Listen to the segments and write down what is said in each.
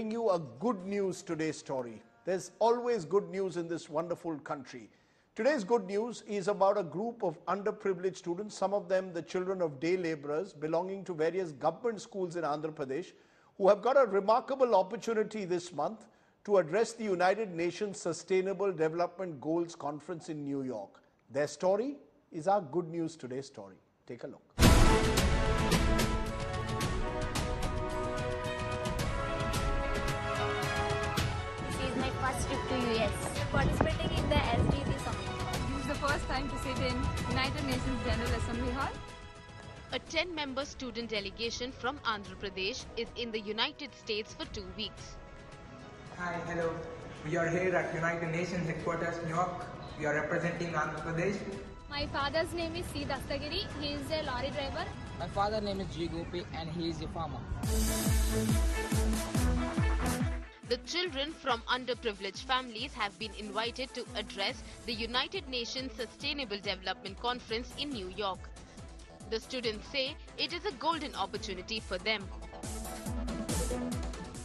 Bring you a good news today's story. There's always good news in this wonderful country. Today's good news is about a group of underprivileged students, some of them the children of day laborers belonging to various government schools in Andhra Pradesh, who have got a remarkable opportunity this month to address the United Nations Sustainable Development Goals Conference in New York. Their story is our good news today's story. Take a look. Participating in the SDG Summit. This is the first time to sit in United Nations General Assembly Hall. A 10-member student delegation from Andhra Pradesh is in the United States for 2 weeks. Hi, hello. We are here at United Nations headquarters, New York. We are representing Andhra Pradesh. My father's name is S. Dastagiri. He is a lorry driver. My father's name is G Gopi and he is a farmer. The children from underprivileged families have been invited to address the United Nations Sustainable Development Conference in New York. The students say it is a golden opportunity for them.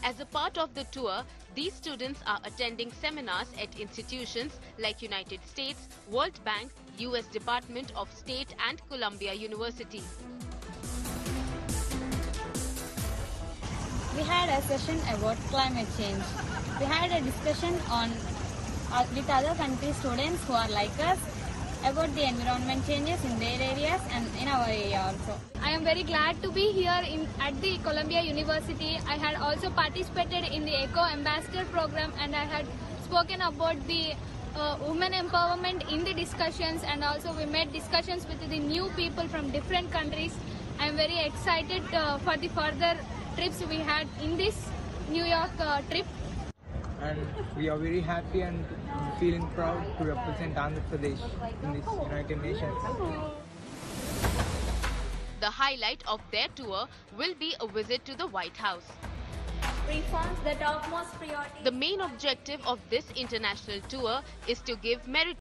As a part of the tour, these students are attending seminars at institutions like United States, World Bank, US Department of State and Columbia University. We had a session about climate change. We had a discussion with other country students who are like us about the environment changes in their areas and in our area also. I am very glad to be here at the Columbia University. I had also participated in the Eco Ambassador program and I had spoken about the women empowerment in the discussions, and also we made discussions with the new people from different countries. I am very excited for the further trips we had in this New York trip. And we are very happy and feeling proud to represent Andhra Pradesh in this United Nations. The highlight of their tour will be a visit to the White House. Reforms the topmost priority. The main objective of this international tour is to give merit